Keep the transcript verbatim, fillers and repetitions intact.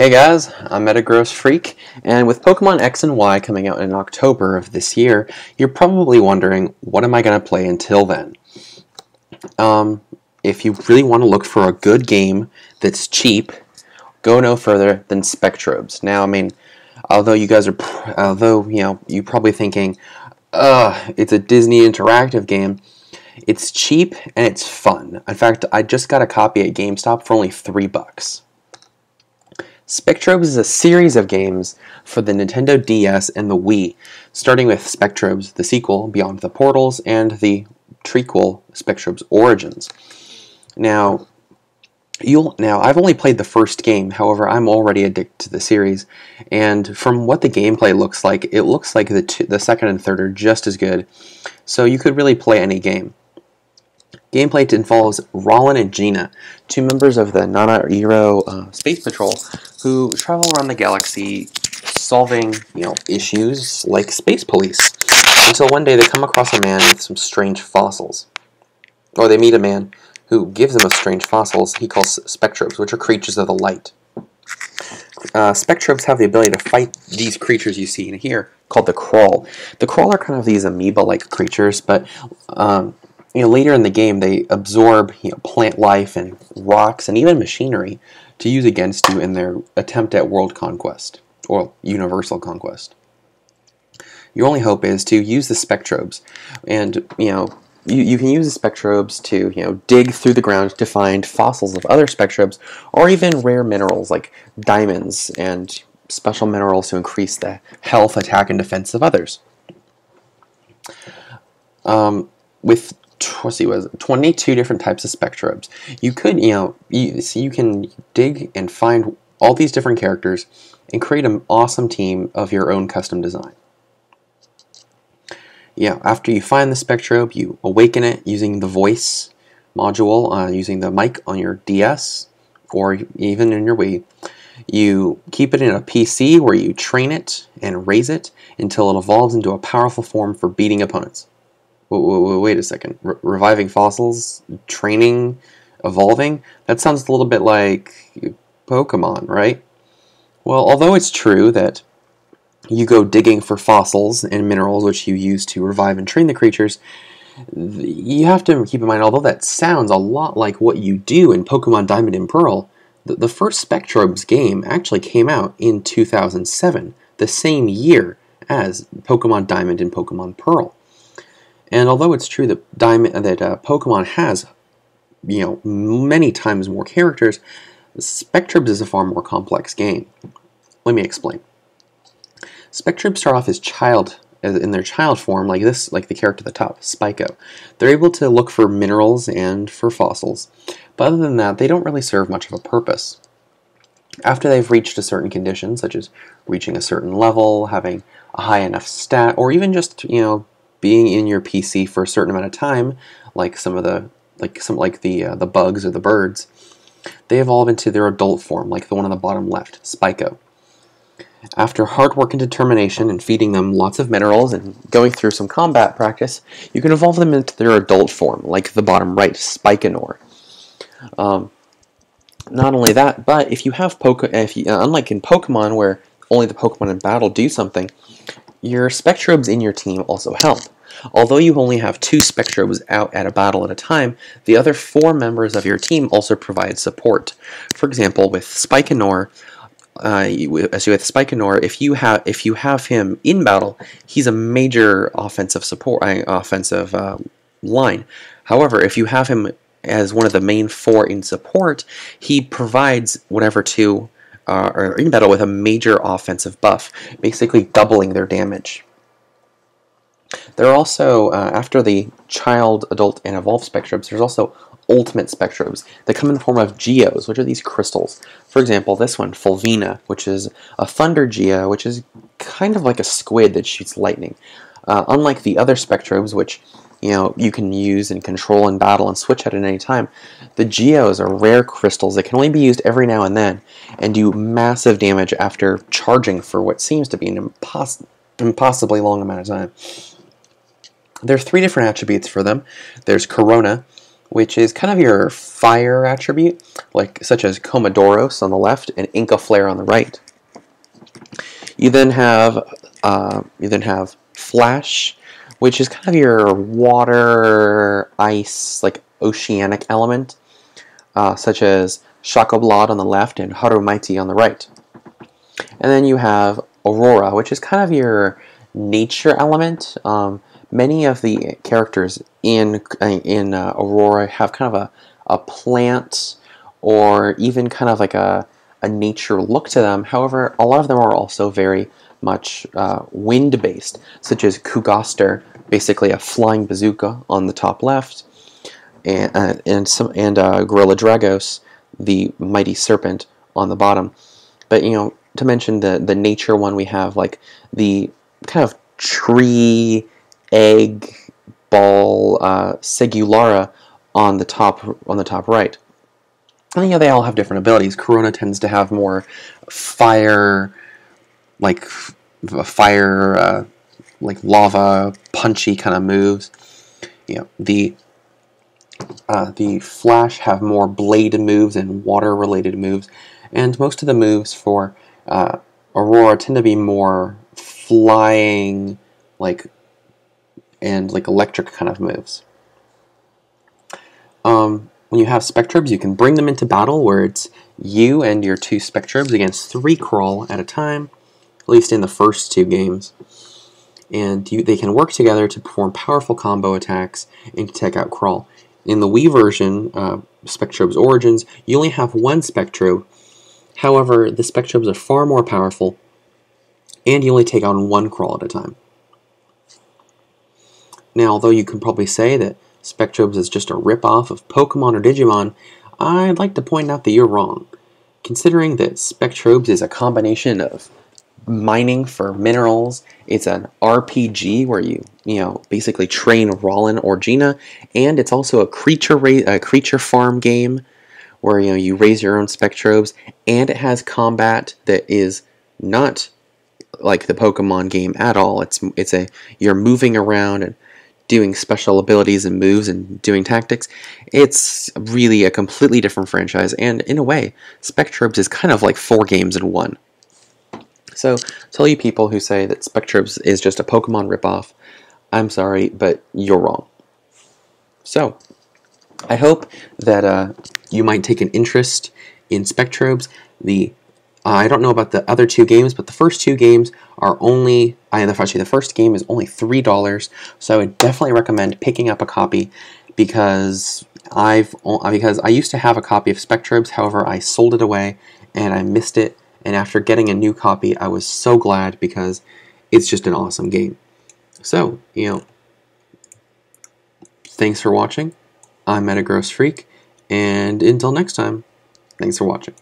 Hey guys, I'm Metagross Freak, and with Pokemon X and Y coming out in October of this year, you're probably wondering, what am I going to play until then? Um, if you really want to look for a good game that's cheap, go no further than Spectrobes. Now, I mean, although you guys are, pr although, you know, you're probably thinking, ugh, it's a Disney Interactive game, it's cheap and it's fun. In fact, I just got a copy at GameStop for only three bucks. Spectrobes is a series of games for the Nintendo D S and the Wii, starting with Spectrobes, the sequel, Beyond the Portals, and the trequel, Spectrobes Origins. Now, you'll, now, I've only played the first game, however, I'm already addicted to the series, and from what the gameplay looks like, it looks like the, two, the second and third are just as good, so you could really play any game. Gameplay involves Rallen and Jeena, two members of the Nanairo uh, Space Patrol, who travel around the galaxy solving, you know, issues like space police, until one day they come across a man with some strange fossils. Or they meet a man who gives them a strange fossils he calls Spectrobes, which are creatures of the light. Uh, Spectrobes have the ability to fight these creatures you see in here, called the Krawl. The Krawl are kind of these amoeba-like creatures, but... Um, You know, later in the game, they absorb you know, plant life and rocks and even machinery to use against you in their attempt at world conquest, or universal conquest. Your only hope is to use the Spectrobes, and you know you, you can use the Spectrobes to you know dig through the ground to find fossils of other Spectrobes, or even rare minerals like diamonds and special minerals to increase the health, attack, and defense of others. Um, with Let's see, was twenty-two different types of Spectrobes. You could, you know, you, so you can dig and find all these different characters and create an awesome team of your own custom design. Yeah, after you find the Spectrobe, you awaken it using the voice module, uh, using the mic on your D S or even in your Wii. You keep it in a P C where you train it and raise it until it evolves into a powerful form for beating opponents. Wait a second. Re reviving fossils, training, evolving? That sounds a little bit like Pokemon, right? Well, although it's true that you go digging for fossils and minerals, which you use to revive and train the creatures, you have to keep in mind, although that sounds a lot like what you do in Pokemon Diamond and Pearl, the, the first Spectrobes game actually came out in two thousand seven, the same year as Pokemon Diamond and Pokemon Pearl. And although it's true that Diamond, that uh, Pokemon has, you know, many times more characters, Spectrobes is a far more complex game. Let me explain. Spectrobes start off as child, in their child form, like this, like the character at the top, Spiko. They're able to look for minerals and for fossils, but other than that, they don't really serve much of a purpose. After they've reached a certain condition, such as reaching a certain level, having a high enough stat, or even just, you know, being in your P C for a certain amount of time, like some of the like some like the uh, the bugs or the birds, they evolve into their adult form, like the one on the bottom left, Spiko. After hard work and determination, and feeding them lots of minerals and going through some combat practice, you can evolve them into their adult form, like the bottom right, Spikenor. Um, not only that, but if you have Poke, if you, uh, unlike in Pokemon, where only the Pokemon in battle do something, your Spectrobes in your team also help. Although you only have two Spectrobes out at a battle at a time, the other four members of your team also provide support. For example, with Spikenor, uh, as with Spikenor, if you have if you have him in battle, he's a major offensive support, uh, offensive uh, line. However, if you have him as one of the main four in support, he provides whatever two. Uh, or in battle with a major offensive buff, basically doubling their damage. There are also, uh, after the child, adult, and evolved Spectrobes, there's also ultimate Spectrobes that come in the form of Geos, which are these crystals. For example, this one, Fulvina, which is a Thunder Geo, which is kind of like a squid that shoots lightning. Uh, unlike the other Spectrobes, which you know, you can use and control and battle and switch at any time, the Geos are rare crystals that can only be used every now and then and do massive damage after charging for what seems to be an imposs impossibly long amount of time. There are three different attributes for them. There's Corona, which is kind of your fire attribute, like such as Komodoros on the left and Inca Flare on the right. You then have uh, you then have Flash, which is kind of your water, ice, like oceanic element, uh, such as Shakoblad on the left and Harumaiti on the right. And then you have Aurora, which is kind of your nature element. Um, many of the characters in in uh, Aurora have kind of a, a plant or even kind of like a, a nature look to them. However, a lot of them are also very much uh, wind-based, such as Kugaster, basically a flying bazooka on the top left, and uh, and some and uh, Gorilla Dragos, the mighty serpent, on the bottom. But you know, to mention the the nature one, we have like the kind of tree, egg, ball, uh, Segulara on the top on the top right. And you know, they all have different abilities. Corona tends to have more fire, like fire, uh, like lava, punchy kind of moves. You know, the uh, the Flash have more blade moves and water related moves, and most of the moves for uh, Aurora tend to be more flying, like, and like electric kind of moves. Um, when you have Spectrobes, you can bring them into battle, where it's you and your two Spectrobes against three Krawl at a time, at least in the first two games. And you, they can work together to perform powerful combo attacks and to take out Krawl. In the Wii version, uh, Spectrobes Origins, you only have one Spectrobe. However, the Spectrobes are far more powerful, and you only take on one Krawl at a time. Now, although you can probably say that Spectrobes is just a rip-off of Pokemon or Digimon, I'd like to point out that you're wrong. Considering that Spectrobes is a combination of mining for minerals, it's an R P G where you, you know, basically train Rallen or Jeena, and it's also a creature ra a creature farm game where, you know, you raise your own Spectrobes, and it has combat that is not like the Pokemon game at all. It's it's a you're moving around and doing special abilities and moves and doing tactics. It's really a completely different franchise, and in a way, Spectrobes is kind of like four games in one. So, to all you people who say that Spectrobes is just a Pokemon ripoff, I'm sorry, but you're wrong. So, I hope that uh, you might take an interest in Spectrobes. The uh, I don't know about the other two games, but the first two games are only... I actually, the first game is only three dollars, so I would definitely recommend picking up a copy, because I've because I used to have a copy of Spectrobes. However, I sold it away, and I missed it. And after getting a new copy, I was so glad, because it's just an awesome game. So, you know, thanks for watching. I'm Metagross Freak, and until next time, thanks for watching.